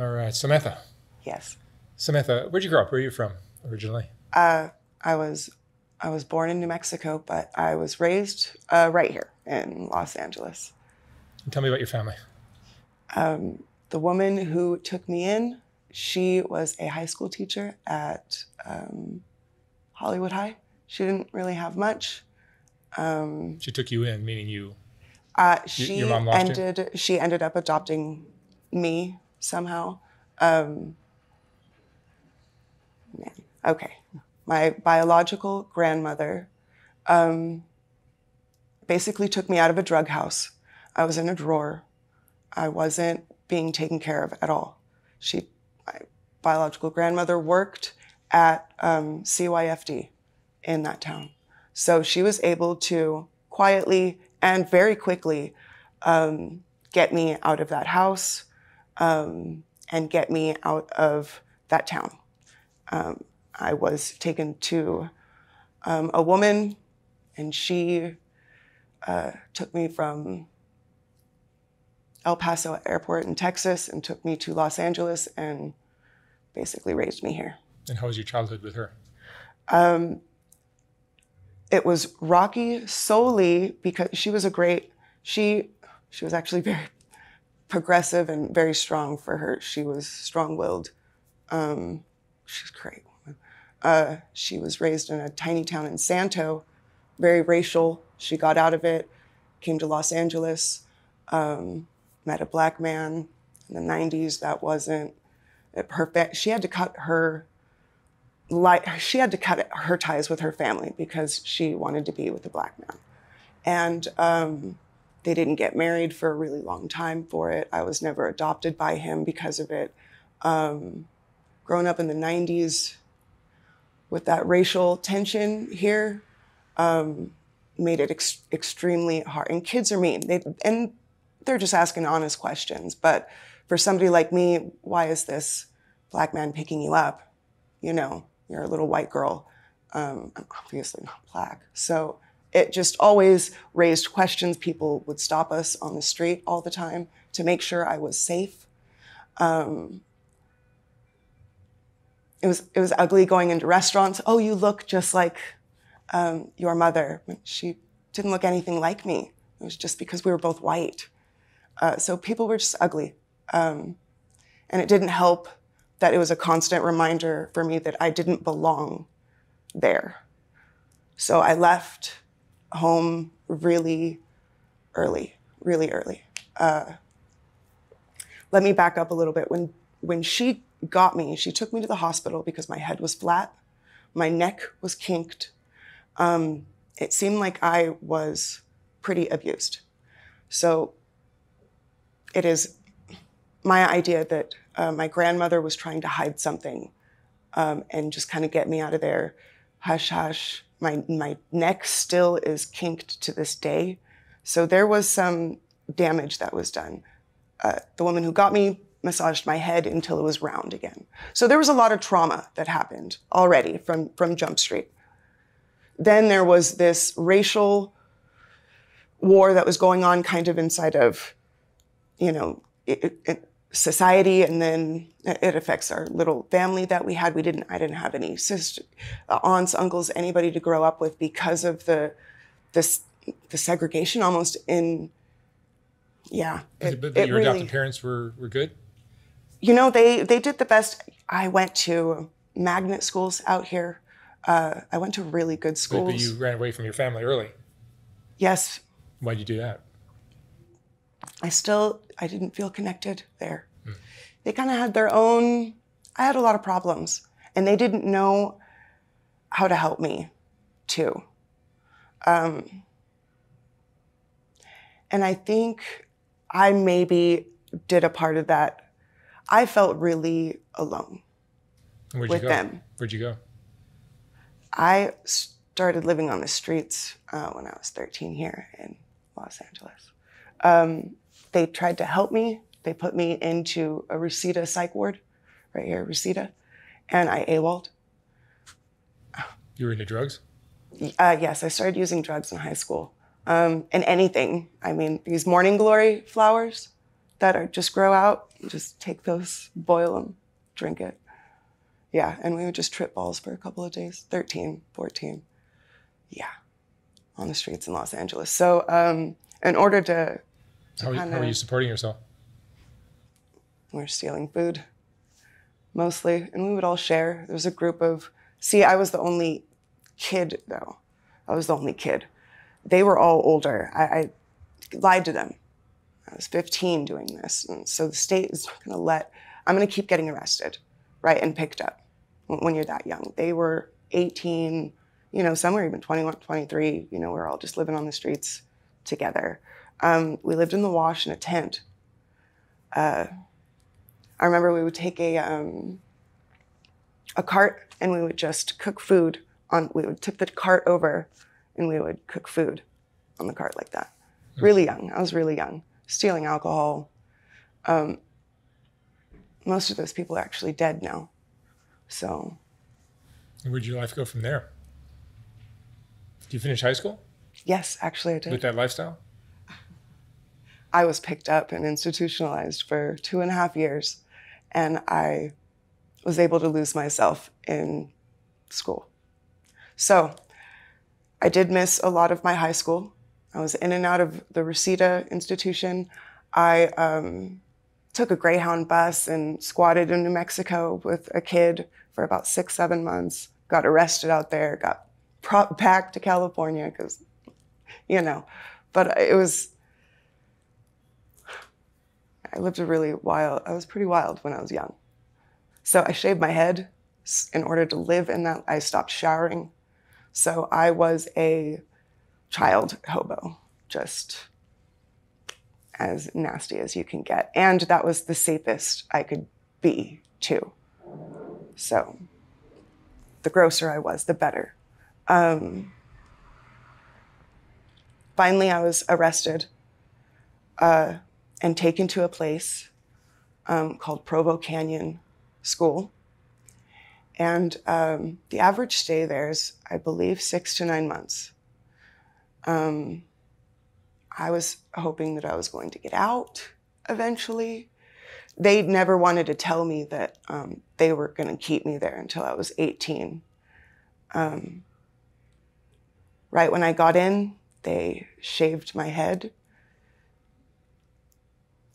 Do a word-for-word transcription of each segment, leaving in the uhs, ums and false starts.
All right. Samantha. Yes. Samantha, where'd you grow up? Where are you from originally? Uh, I was I was born in New Mexico, but I was raised uh, right here in Los Angeles. And tell me about your family. Um, the woman who took me in, she was a high school teacher at um, Hollywood High. She didn't really have much. Um, she took you in, meaning you. Uh, she your mom lost ended. You? She ended up adopting me somehow. Um, man, okay, my biological grandmother um, basically took me out of a drug house. I was in a drawer. I wasn't being taken care of at all. She, my biological grandmother, worked at um, C Y F D in that town. So she was able to quietly and very quickly um, get me out of that house um, and get me out of that town. Um, I was taken to um, a woman, and she uh, took me from El Paso airport in Texas and took me to Los Angeles and basically raised me here. And how was your childhood with her? Um, it was rocky solely because she was a great, she, she was actually very progressive and very strong for her. She was strong-willed. Um, she's great. Uh, she was raised in a tiny town in Santo, very racial. She got out of it, came to Los Angeles, um, met a black man in the nineties that wasn't perfect. She had to cut her life, she had to cut her ties with her family because she wanted to be with a black man. And um, they didn't get married for a really long time for it. I was never adopted by him because of it. Um, growing up in the nineties with that racial tension here um, made it ex extremely hard. And kids are mean. They, and they're just asking honest questions. But for somebody like me, why is this black man picking you up? You know, you're a little white girl. Um, I'm obviously not black. So it just always raised questions. People would stop us on the street all the time to make sure I was safe. Um, it was, it was ugly going into restaurants. Oh, you look just like um, your mother. She didn't look anything like me. It was just because we were both white. Uh, so people were just ugly. Um, and it didn't help that it was a constant reminder for me that I didn't belong there. So I left home really early, really early. Uh, let me back up a little bit. When, when she got me, she took me to the hospital because my head was flat, my neck was kinked. Um, it seemed like I was pretty abused. So it is my idea that uh, my grandmother was trying to hide something um, and just kind of get me out of there. Hush, hush. My, my neck still is kinked to this day. So there was some damage that was done. Uh, the woman who got me massaged my head until it was round again. So there was a lot of trauma that happened already from, from Jump Street. Then there was this racial war that was going on kind of inside of, you know, it, it, society, and then it affects our little family that we had. We didn't, I didn't have any sister, aunts, uncles, anybody to grow up with because of the, this, the segregation almost in, yeah. It, but but it your really, adopted parents were, were good? You know, they, they did the best. I went to magnet schools out here. Uh, I went to really good schools. But you ran away from your family early. Yes. Why'd you do that? I still, I didn't feel connected there. Mm. They kind of had their own, I had a lot of problems, and they didn't know how to help me too. Um, and I think I maybe did a part of that. I felt really alone Where'd with you go? them. Where'd you go? I started living on the streets uh, when I was thirteen here in Los Angeles. Um, they tried to help me. They put me into a Reseda psych ward, right here, Reseda, and I AWOL'd. You were into drugs? Uh, yes, I started using drugs in high school, um, and anything. I mean, these morning glory flowers, that are just grow out, just take those, boil them, drink it. Yeah, and we would just trip balls for a couple of days, thirteen, fourteen. Yeah, on the streets in Los Angeles. So um, in order to... to how, are you, kinda, how are you supporting yourself? We're stealing food, mostly. And we would all share. There was a group of... See, I was the only kid, though. I was the only kid. They were all older. I, I lied to them. I was fifteen doing this. And so the state is not going to let... I'm going to keep getting arrested, right, and picked up when you're that young. They were eighteen, you know, some were even twenty-one, twenty-three. You know, we were all just living on the streets together. Um, we lived in the wash in a tent. Uh, I remember we would take a, um, a cart and we would just cook food on, we would tip the cart over and we would cook food on the cart like that. Mm. Really young, I was really young. Stealing alcohol. Um, most of those people are actually dead now, so. Where'd your life go from there? Did you finish high school? Yes, actually I did. With that lifestyle? I was picked up and institutionalized for two and a half years, and I was able to lose myself in school. So I did miss a lot of my high school. I was in and out of the Reseda institution. I um, took a Greyhound bus and squatted in New Mexico with a kid for about six, seven months, got arrested out there, got brought back to California because, you know, but it was, I lived a really wild, I was pretty wild when I was young. So I shaved my head in order to live in that. I stopped showering. So I was a child hobo, just as nasty as you can get. And that was the safest I could be, too. So the grosser I was, the better. Um, finally, I was arrested uh, and taken to a place um, called Provo Canyon School. And um, the average stay there is, I believe, six to nine months. Um, I was hoping that I was going to get out eventually. They never wanted to tell me that um, they were going to keep me there until I was eighteen. Um, right when I got in, they shaved my head.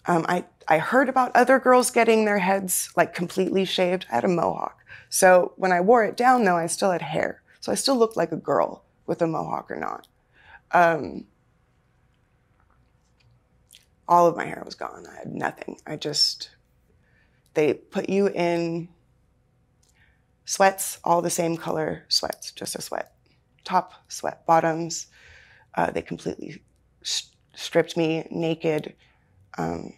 Um, I, I heard about other girls getting their heads like completely shaved. I had a mohawk. So when I wore it down, though, I still had hair. So I still looked like a girl with a mohawk or not. Um, all of my hair was gone. I had nothing. I just, they put you in sweats, all the same color sweats, just a sweat. Top sweat, bottoms. Uh, they completely st- stripped me naked. Um,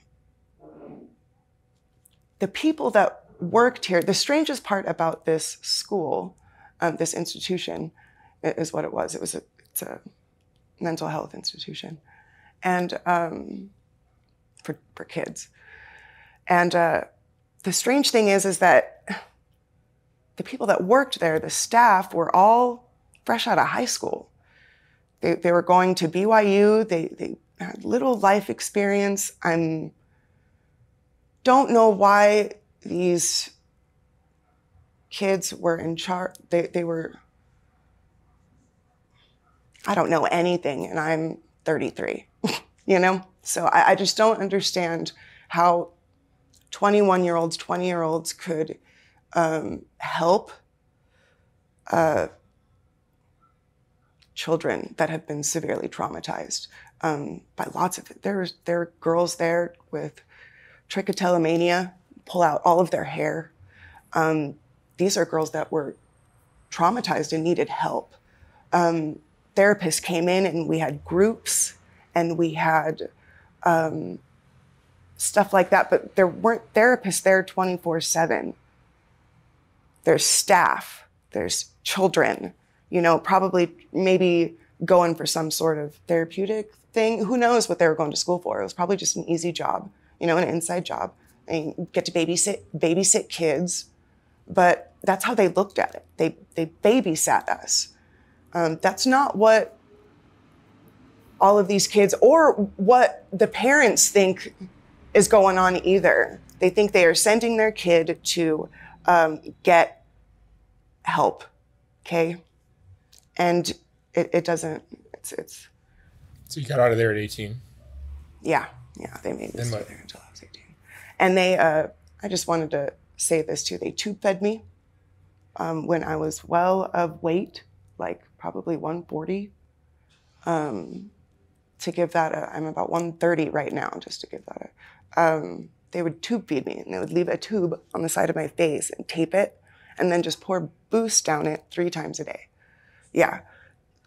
the people that worked here, the strangest part about this school, um, this institution, is what it was. It was a, it's a mental health institution. And um, for, for kids. And uh, the strange thing is, is that the people that worked there, the staff, were all fresh out of high school. They, they were going to B Y U. They, they had little life experience. I don't know why these kids were in charge. They, they were, I don't know anything, and I'm thirty-three, you know? So I, I just don't understand how twenty-one-year-olds, twenty-year-olds could um, help uh, children that have been severely traumatized um, by lots of it. There, there are girls there with trichotillomania, pull out all of their hair. Um, these are girls that were traumatized and needed help. Um, therapists came in and we had groups and we had um, stuff like that, but there weren't therapists there twenty-four seven. There's staff, there's children, you know, probably maybe going for some sort of therapeutic thing. Who knows what they were going to school for? It was probably just an easy job, you know, an inside job. And you get to babysit, babysit kids, but that's how they looked at it. They, they babysat us. Um, that's not what all of these kids or what the parents think is going on either. They think they are sending their kid to um, get help, okay? And it, it doesn't, it's, it's. So you got out of there at eighteen? Yeah, yeah, they made me stay there until I was eighteen. And they, uh, I just wanted to say this too, they tube fed me um, when I was well of weight, like probably one forty. Um, to give that a, I'm about one thirty right now, just to give that a, um, they would tube feed me and they would leave a tube on the side of my face and tape it and then just pour boost down it three times a day. Yeah.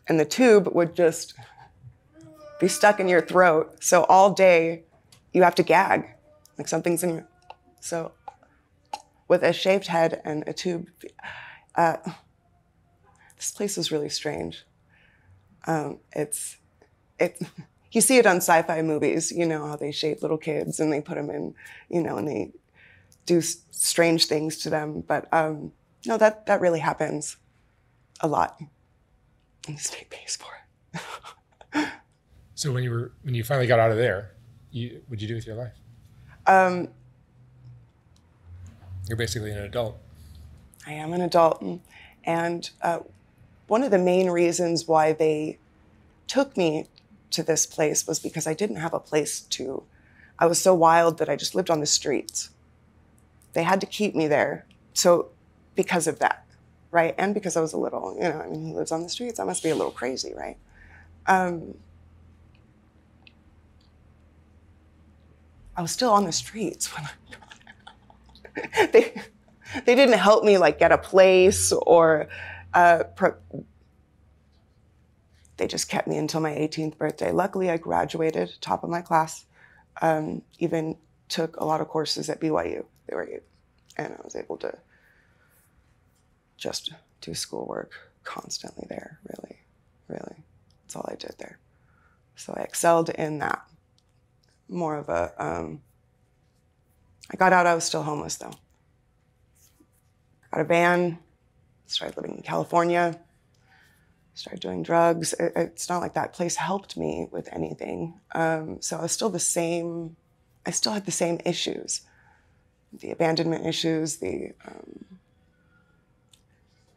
And the tube would just be stuck in your throat. So all day you have to gag, like something's in your, so with a shaved head and a tube, uh, this place was really strange. Um, it's, it, you see it on sci-fi movies, you know, how they shape little kids and they put them in, you know, and they do s strange things to them. But um, no, that, that really happens a lot. And the state pays for it. So when you were, when you finally got out of there, you, what'd you do with your life? Um, You're basically an adult. I am an adult. And uh, one of the main reasons why they took me to this place was because I didn't have a place to. I was so wild that I just lived on the streets. They had to keep me there. So because of that, right? And because I was a little, you know, I mean, he lives on the streets. I must be a little crazy, right? Um, I was still on the streets when I they, they didn't help me like get a place or uh, pro they just kept me until my eighteenth birthday. Luckily, I graduated top of my class, um, even took a lot of courses at B Y U. They were, and I was able to just do schoolwork constantly there, really, really. That's all I did there. So I excelled in that. More of a, um, I got out, I was still homeless though. Got a van, started living in California. Started doing drugs. It, it's not like that place helped me with anything. Um, so I was still the same, I still had the same issues. The abandonment issues, the um,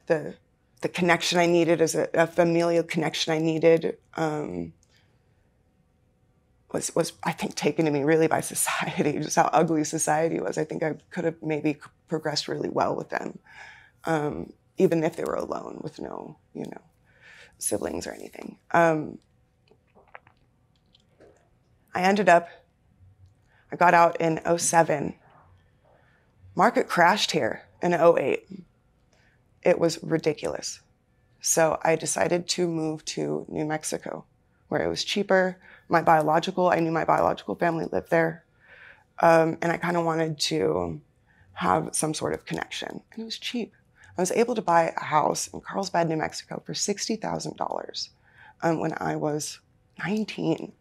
the, the connection I needed as a, a familial connection I needed um, was, was, I think, taken to me really by society, just how ugly society was. I think I could have maybe progressed really well with them, um, even if they were alone with no, you know, siblings or anything. Um, I ended up, I got out in oh seven. Market crashed here in oh eight. It was ridiculous. So I decided to move to New Mexico where it was cheaper. My biological, I knew my biological family lived there. Um, and I kind of wanted to have some sort of connection and it was cheap. I was able to buy a house in Carlsbad, New Mexico for sixty thousand dollars um, when I was nineteen.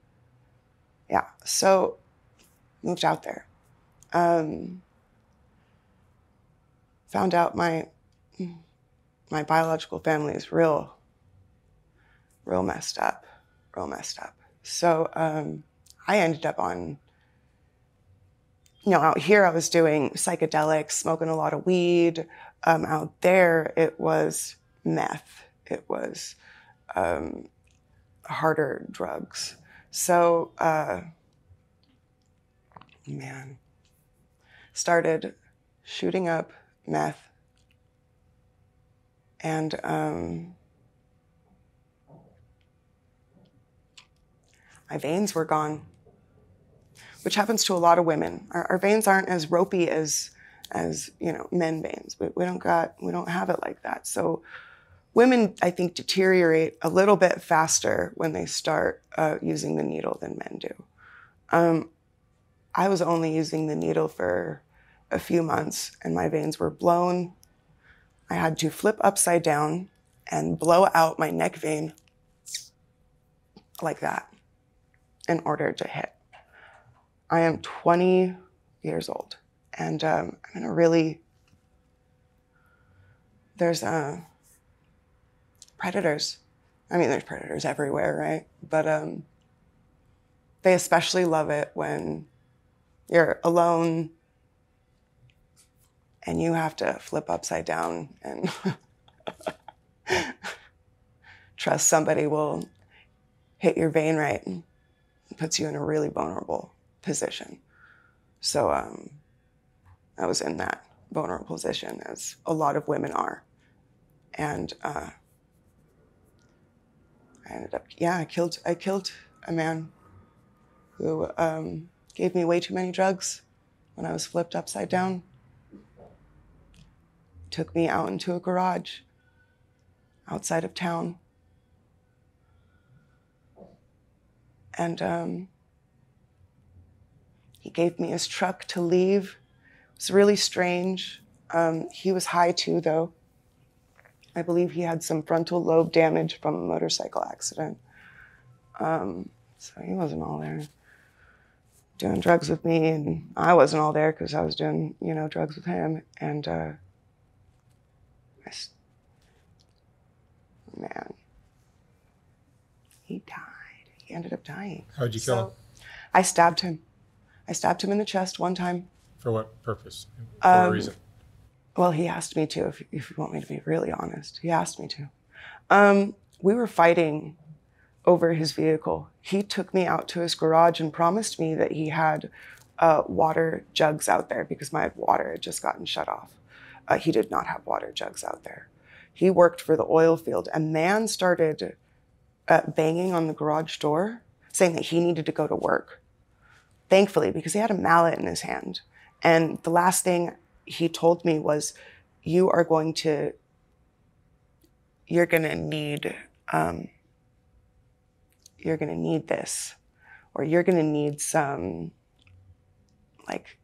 Yeah, so moved out there. Um, found out my, my biological family is real, real messed up, real messed up. So um, I ended up on, you know, out here I was doing psychedelics, smoking a lot of weed. Um, out there, it was meth. It was um, harder drugs. So, uh, man, started shooting up meth and um, my veins were gone, which happens to a lot of women. Our, our veins aren't as ropey as as you know, men veins. We, we don't got, we don't have it like that. So women, I think, deteriorate a little bit faster when they start uh, using the needle than men do. Um, I was only using the needle for a few months and my veins were blown. I had to flip upside down and blow out my neck vein like that in order to hit. I am twenty years old. And um, I'm in a really, there's uh, predators. I mean, there's predators everywhere, right? But um, they especially love it when You're alone and you have to flip upside down and trust somebody will hit your vein right and puts you in a really vulnerable position. So um, I was in that vulnerable position, as a lot of women are. And uh, I ended up, yeah, I killed, I killed a man who um, gave me way too many drugs when I was flipped upside down. Took me out into a garage outside of town. And um, he gave me his truck to leave. It was really strange. Um, he was high too, though. I believe he had some frontal lobe damage from a motorcycle accident. Um, so he wasn't all there doing drugs with me, and I wasn't all there because I was doing, you know, drugs with him. And uh, I, man, he died. He ended up dying. How'd you so kill him? I stabbed him. I stabbed him in the chest one time. For what purpose? For um, what reason? Well, he asked me to, if, if you want me to be really honest. He asked me to. Um, we were fighting over his vehicle. He took me out to his garage and promised me that he had uh, water jugs out there because my water had just gotten shut off. Uh, he did not have water jugs out there. He worked for the oil field. A man started uh, banging on the garage door, saying that he needed to go to work. Thankfully, because he had a mallet in his hand. And the last thing he told me was, you are going to, you're going to need, um, you're going to need this, or you're going to need some, like,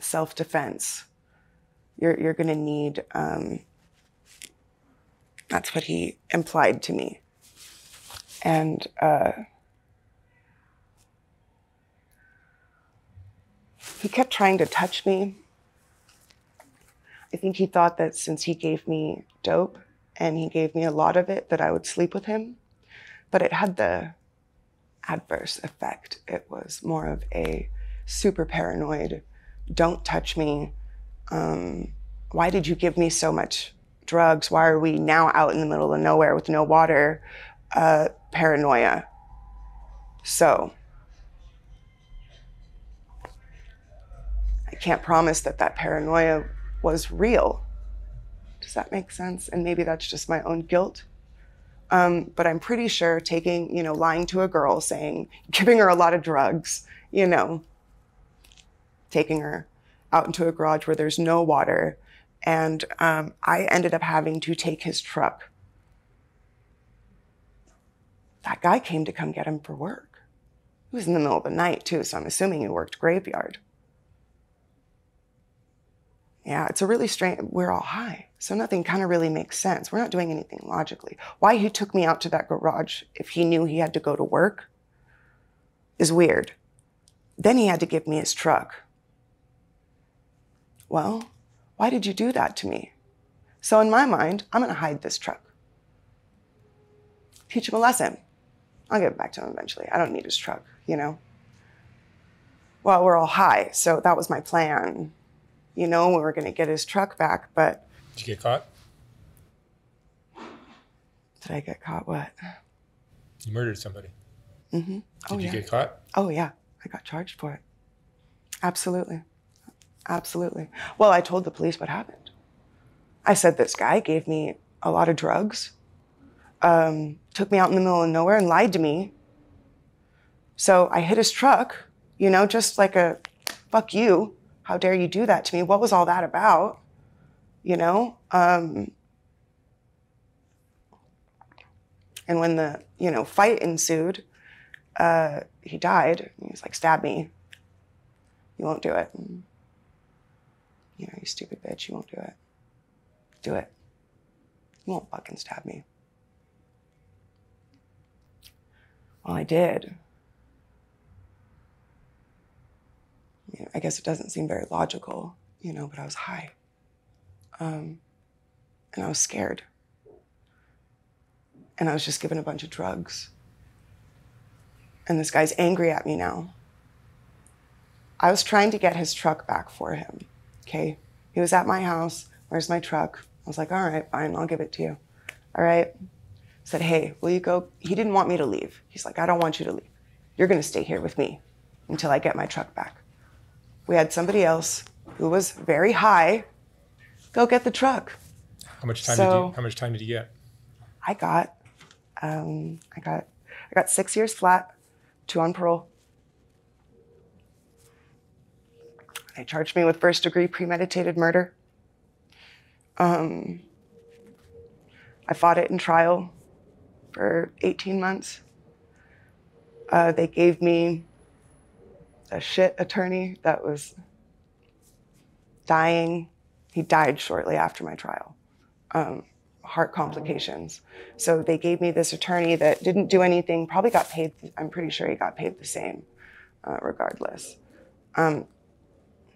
self-defense. You're, you're going to need, um, that's what he implied to me. And uh, he kept trying to touch me. I think he thought that since he gave me dope and he gave me a lot of it, that I would sleep with him. But it had the adverse effect. It was more of a super paranoid, don't touch me. Um, why did you give me so much drugs? Why are we now out in the middle of nowhere with no water? Uh, paranoia. So I can't promise that that paranoia was real. Does that make sense? And maybe that's just my own guilt. Um, but I'm pretty sure taking, you know, lying to a girl, saying, giving her a lot of drugs, you know, taking her out into a garage where there's no water. And um, I ended up having to take his truck. That guy came to come get him for work. It was in the middle of the night too, so I'm assuming he worked graveyard. Yeah, it's a really strange, we're all high. So nothing kind of really makes sense. We're not doing anything logically. Why he took me out to that garage if he knew he had to go to work is weird. Then he had to give me his truck. Well, why did you do that to me? So in my mind, I'm gonna hide this truck. Teach him a lesson. I'll give it back to him eventually. I don't need his truck, you know? Well, we're all high, so that was my plan. You know, we were gonna get his truck back, but. Did you get caught? Did I get caught what? You murdered somebody. Mm-hmm. Oh, did you yeah. get caught? Oh yeah, I got charged for it. Absolutely, absolutely. Well, I told the police what happened. I said, this guy gave me a lot of drugs, um, took me out in the middle of nowhere and lied to me. So I hit his truck, you know, just like a fuck you. How dare you do that to me? What was all that about? You know? Um, and when the, you know, fight ensued, uh, he died. He was like, stab me. You won't do it. And, you know, you stupid bitch, you won't do it. Do it. You won't fucking stab me. Well, I did. I guess it doesn't seem very logical, you know, but I was high. Um, and I was scared. And I was just given a bunch of drugs. And this guy's angry at me now. I was trying to get his truck back for him, okay? He was at my house, where's my truck? I was like, all right, fine, I'll give it to you, all right? I said, hey, will you go? He didn't want me to leave. He's like, I don't want you to leave. You're gonna stay here with me until I get my truck back. We had somebody else who was very high, go get the truck. How much time, so, did, you, how much time did you get? I got, um, I got, I got six years flat, two on parole. They charged me with first degree premeditated murder. Um, I fought it in trial for eighteen months. Uh, they gave me a shit attorney that was dying. He died shortly after my trial, um, heart complications. So they gave me this attorney that didn't do anything, probably got paid, I'm pretty sure he got paid the same uh, regardless. Um,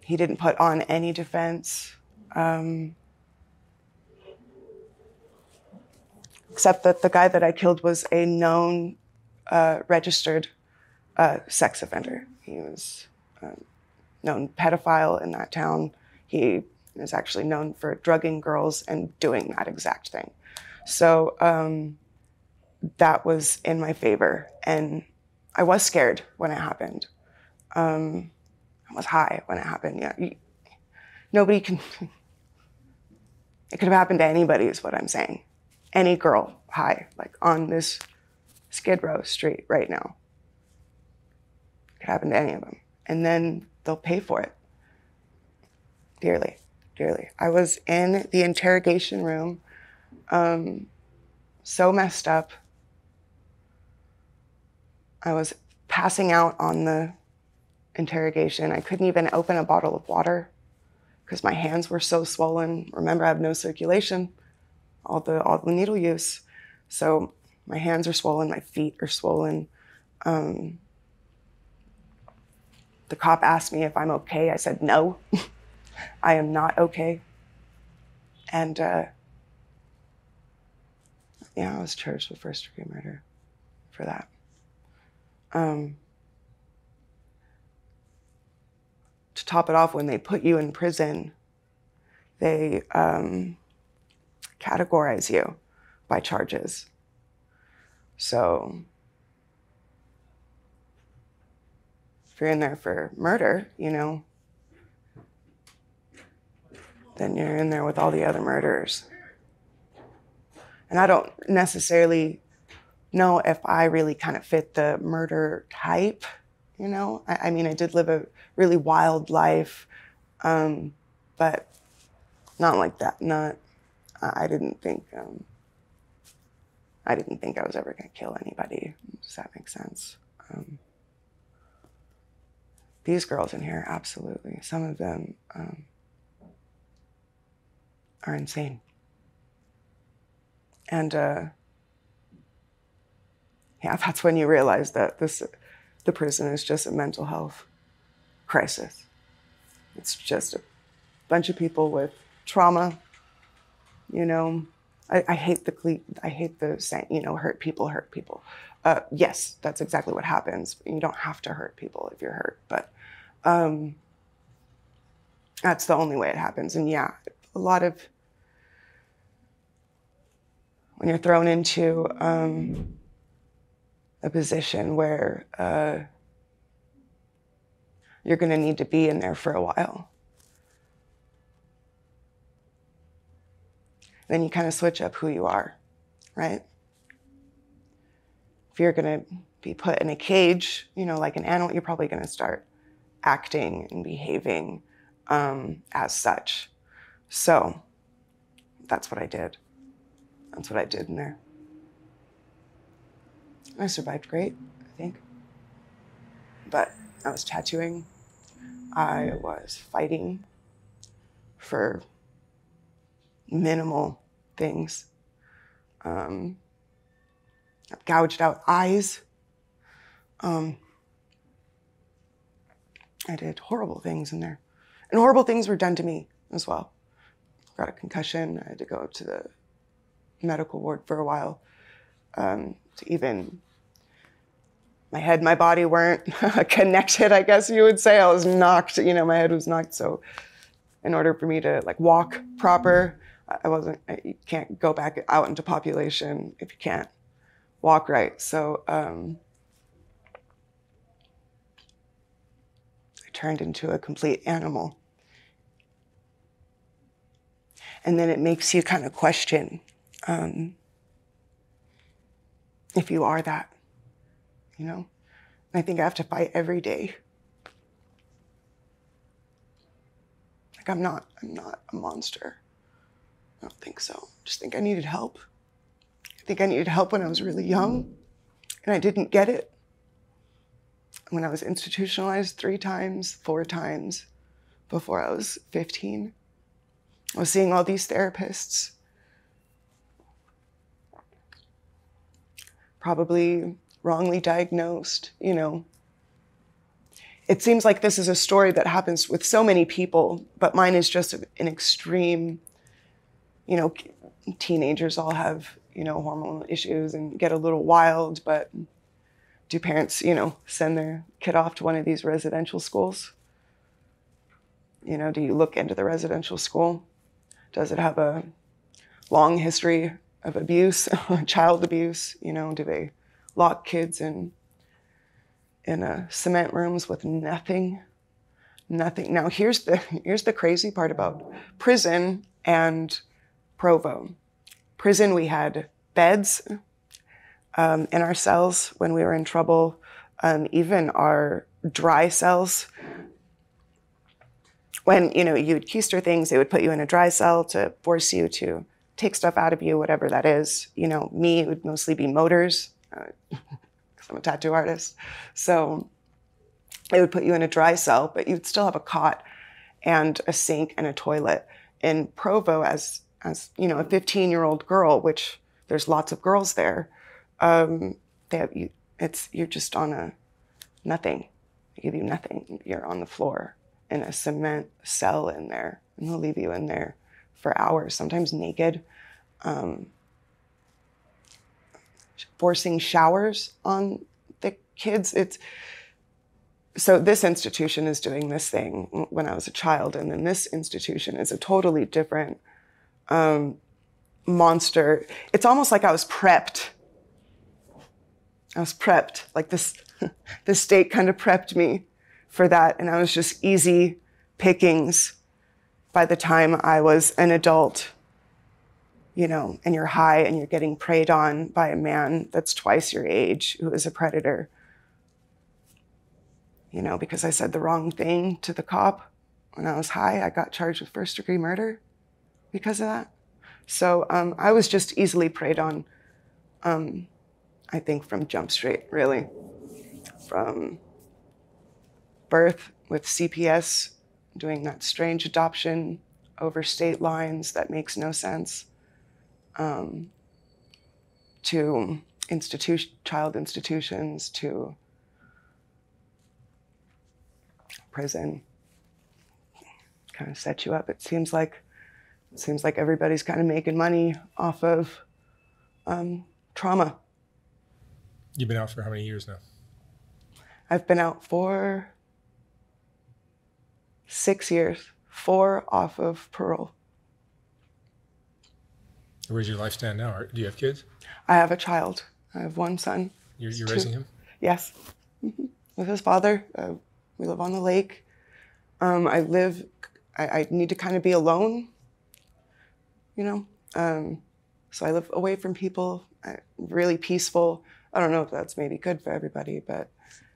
he didn't put on any defense, um, except that the guy that I killed was a known uh, registered uh, sex offender. He was a known pedophile in that town. He is actually known for drugging girls and doing that exact thing. So um, that was in my favor. And I was scared when it happened. Um, I was high when it happened. Yeah, you, nobody can, it could have happened to anybody is what I'm saying. Any girl high, like on this Skid Row street right now. It could happen to any of them. And then they'll pay for it. Dearly, dearly. I was in the interrogation room, um, so messed up. I was passing out on the interrogation. I couldn't even open a bottle of water because my hands were so swollen. Remember, I have no circulation, all the, all the needle use. So my hands are swollen, my feet are swollen. Um, the cop asked me if I'm okay. I said, no. I am not okay. And uh, yeah, I was charged with first degree murder for that. Um, to top it off, when they put you in prison, they um, categorize you by charges. So if you're in there for murder, you know, then you're in there with all the other murderers. And I don't necessarily know if I really kind of fit the murder type, you know? I, I mean, I did live a really wild life, um, but not like that, not, I didn't think, um, I didn't think I was ever gonna kill anybody. Does that make sense? Um, these girls in here, absolutely, some of them, um, are insane. And uh, yeah, that's when you realize that this, the prison is just a mental health crisis. It's just a bunch of people with trauma. You know, I, I hate the I hate the saying, you know, hurt people hurt people. Uh, yes, that's exactly what happens. You don't have to hurt people if you're hurt, but um, that's the only way it happens. And yeah. A lot of, when you're thrown into um, a position where uh, you're gonna need to be in there for a while. Then you kind of switch up who you are, right? If you're gonna be put in a cage, you know, like an animal, you're probably gonna start acting and behaving um, as such. So that's what I did. That's what I did in there. I survived great, I think. But I was tattooing. I was fighting for minimal things. Um, I gouged out eyes. Um, I did horrible things in there. And horrible things were done to me as well. Got a concussion. I had to go to the medical ward for a while um, to even my head, my body weren't connected, I guess you would say. I was knocked, you know, my head was knocked. So in order for me to like walk proper, I wasn't, I, you can't go back out into population if you can't walk right. So um, I turned into a complete animal. And then it makes you kind of question um, if you are that, you know? And I think I have to fight every day. Like I'm not, I'm not a monster. I don't think so. I just think I needed help. I think I needed help when I was really young and I didn't get it. When I was institutionalized three times, four times before I was fifteen, I was seeing all these therapists. Probably wrongly diagnosed, you know. It seems like this is a story that happens with so many people, but mine is just an extreme. You know, teenagers all have, you know, hormonal issues and get a little wild, but do parents, you know, send their kid off to one of these residential schools? You know, do you look into the residential school? Does it have a long history of abuse, child abuse? You know, do they lock kids in, in uh, cement rooms with nothing, nothing? Now, here's the, here's the crazy part about prison and Provo. Prison, we had beds um, in our cells when we were in trouble, um, even our dry cells. When, you know, you would keister things, they would put you in a dry cell to force you to take stuff out of you, whatever that is. You know, me, it would mostly be motors, because uh, I'm a tattoo artist. So they would put you in a dry cell, but you'd still have a cot and a sink and a toilet. In Provo, as as, you know, a fifteen-year-old girl, which there's lots of girls there, um, they have, you, it's, you're just on a nothing. They give you nothing. You're on the floor in a cement cell in there, and they'll leave you in there for hours, sometimes naked. Um, forcing showers on the kids. It's, so this institution is doing this thing when I was a child, and then this institution is a totally different Um, monster. It's almost like I was prepped. I was prepped, like this, the state kind of prepped me for that, and I was just easy pickings by the time I was an adult, you know, and you're high and you're getting preyed on by a man that's twice your age who is a predator, you know, because I said the wrong thing to the cop when I was high. I got charged with first-degree murder because of that. So um, I was just easily preyed on, um, I think, from Jump Street, really. From birth with C P S, doing that strange adoption over state lines that makes no sense, um, to institution, child institutions, to prison. Kind of set you up, it seems like. It seems like everybody's kind of making money off of um, trauma. You've been out for how many years now? I've been out for six years, four off of parole. Where's your life stand now? Do you have kids? I have a child. I have one son. You're, you're raising him? Yes. Mm-hmm. With his father. Uh, we live on the lake. Um, I live, I, I need to kind of be alone. You know, um, so I live away from people, I'm really peaceful. I don't know if that's maybe good for everybody, but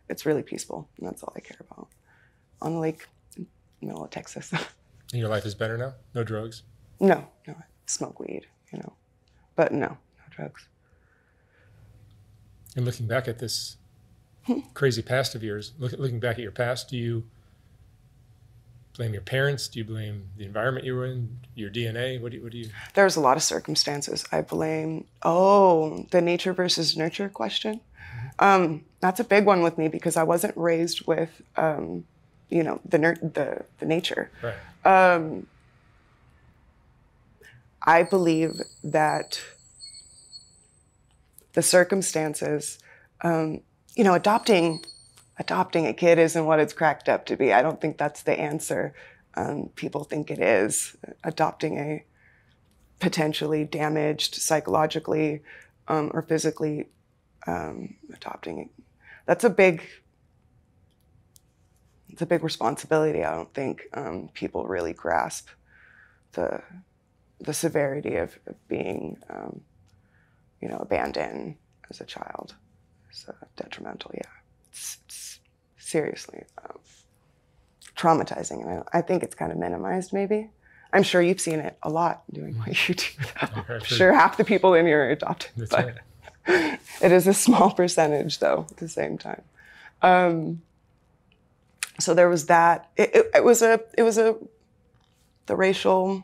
it's really peaceful, and that's all I care about. On the lake, in the middle of Texas. And your life is better now? No drugs? No, no, I smoke weed, you know, but no, no drugs. And looking back at this crazy past of yours, look, looking back at your past, do you blame your parents? Do you blame the environment you were in, your D N A? What do you, what do you? There's a lot of circumstances. I blame, oh, the nature versus nurture question. Um, that's a big one with me because I wasn't raised with, um, you know, the, the, the nature. Right. Um, I believe that the circumstances um, you know, adopting adopting a kid isn't what it's cracked up to be. I don't think that's the answer. Um, people think it is. Adopting a potentially damaged psychologically um, or physically um, adopting it, that's a big it's a big responsibility. I don't think um, people really grasp the the severity of, of being um, you know, abandoned as a child. So detrimental, yeah. It's, it's seriously um, traumatizing, and I, I think it's kind of minimized maybe. I'm sure you've seen it a lot doing what you do. I'm sure half the people in here are adopted, that's but right. It is a small percentage though at the same time. Um, so there was that, it, it, it was a, it was a, the racial,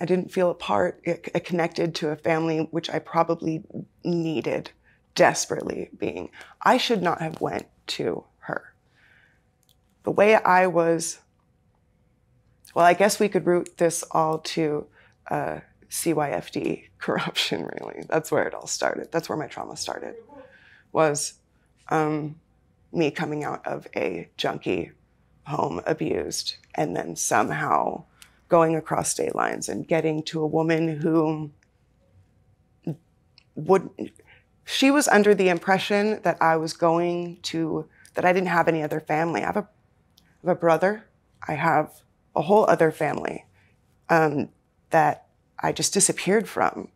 I didn't feel a part, it, it connected to a family which I probably needed desperately being. I should not have went to her. The way I was, well, I guess we could root this all to uh, C Y F D corruption, really. That's where it all started. That's where my trauma started, was um, me coming out of a junkie home, abused, and then somehow going across state lines and getting to a woman who would, she was under the impression that I was going to, that I didn't have any other family. I have a, I have a brother. I have a whole other family um, that I just disappeared from.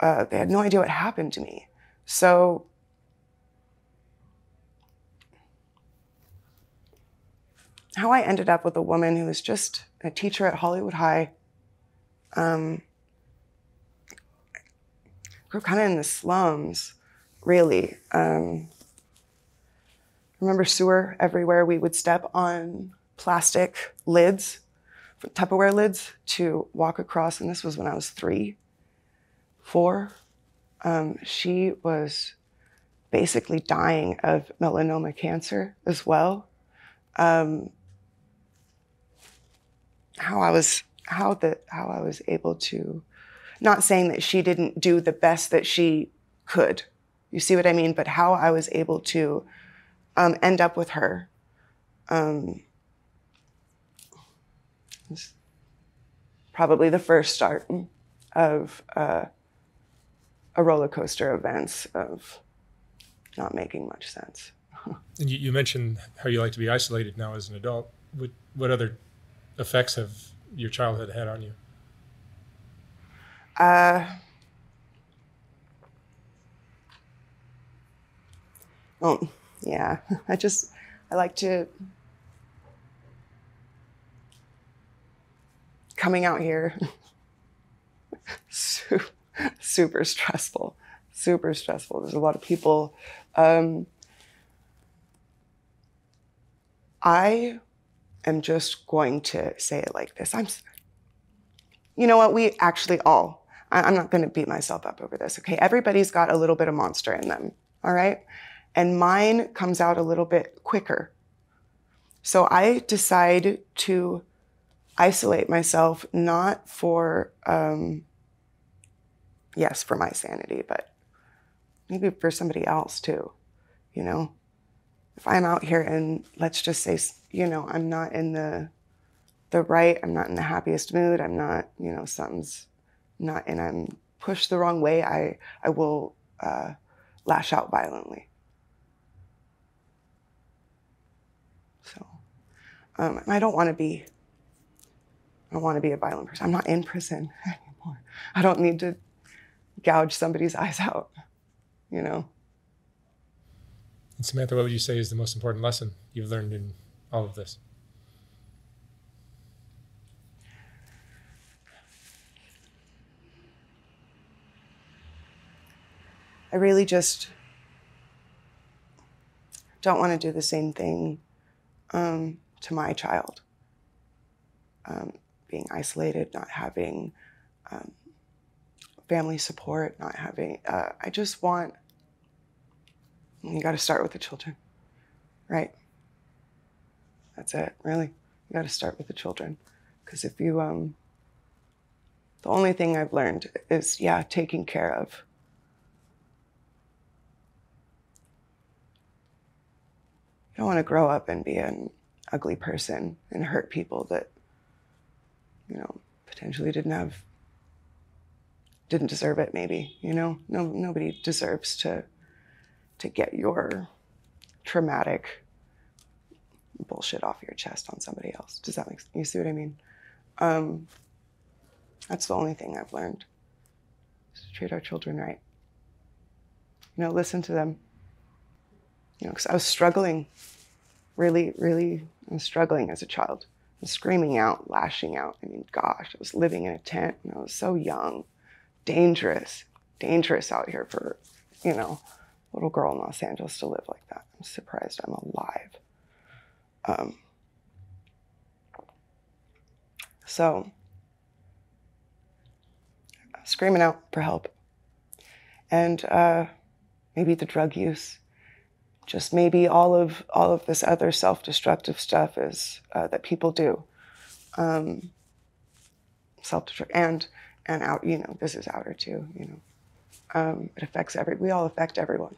Uh, they had no idea what happened to me. So how I ended up with a woman who was just a teacher at Hollywood High, um, grew kind of in the slums, really. Um, remember sewer everywhere. We would step on plastic lids, Tupperware lids, to walk across. And this was when I was three, four. Um, she was basically dying of melanoma cancer as well. Um, how I was, how the, how I was able to, not saying that she didn't do the best that she could, you see what I mean? But how I was able to um, end up with her, um, probably the first start of uh, a roller coaster of events of not making much sense. And you, you mentioned how you like to be isolated now as an adult. What, what other effects have your childhood had on you? Uh, well, yeah, I just, I like to, coming out here, super, super stressful, super stressful. There's a lot of people. Um, I am just going to say it like this. I'm, you know what, we actually all, I, I'm not gonna beat myself up over this, okay? Everybody's got a little bit of monster in them, all right? And mine comes out a little bit quicker. So I decide to isolate myself, not for, um, yes, for my sanity, but maybe for somebody else too, you know? If I'm out here and let's just say, you know, I'm not in the, the right, I'm not in the happiest mood, I'm not, you know, something's not, and I'm pushed the wrong way, I, I will uh, lash out violently. So, um, I don't want to be I want to be a violent person. I'm not in prison anymore. I don't need to gouge somebody's eyes out, you know? And Samantha, what would you say is the most important lesson you've learned in all of this? I really just don't want to do the same thing um, to my child. Um, being isolated, not having um, family support, not having, uh, I just want, you gotta start with the children, right? That's it, really. You gotta start with the children. Because if you, um, the only thing I've learned is, yeah, taking care of. I don't want to grow up and be an ugly person and hurt people that, you know, potentially didn't have, didn't deserve it maybe, you know? No, nobody deserves to, to get your traumatic bullshit off your chest on somebody else. Does that make sense? You see what I mean? Um, that's the only thing I've learned, is to treat our children right. You know, listen to them. You know, because I was struggling, really, really I was struggling as a child. I was screaming out, lashing out. I mean, gosh, I was living in a tent and I was so young. Dangerous, dangerous out here for, you know, a little girl in Los Angeles to live like that. I'm surprised I'm alive. Um, so, I was screaming out for help. And uh, maybe the drug use, just maybe all of all of this other self-destructive stuff is uh, that people do, um, self-destruct and and out. You know, this is outer too. You know, um, it affects every. We all affect everyone.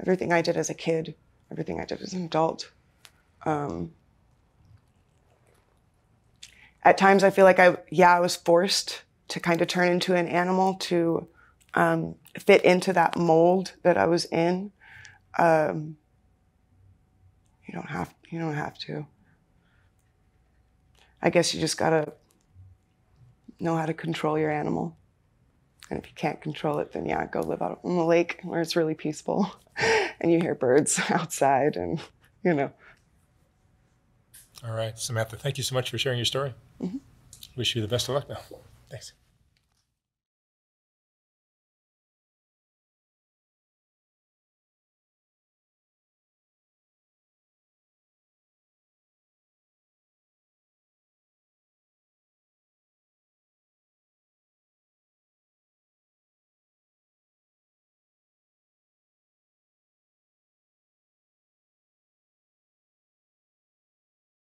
Everything I did as a kid, everything I did as an adult. Um, at times, I feel like I yeah I was forced to kind of turn into an animal to um, fit into that mold that I was in. Um, you don't have, you don't have to. I guess you just gotta know how to control your animal. And if you can't control it, then yeah, go live out on the lake where it's really peaceful and you hear birds outside and, you know. All right, Samantha, thank you so much for sharing your story. Mm-hmm. Wish you the best of luck now. Thanks.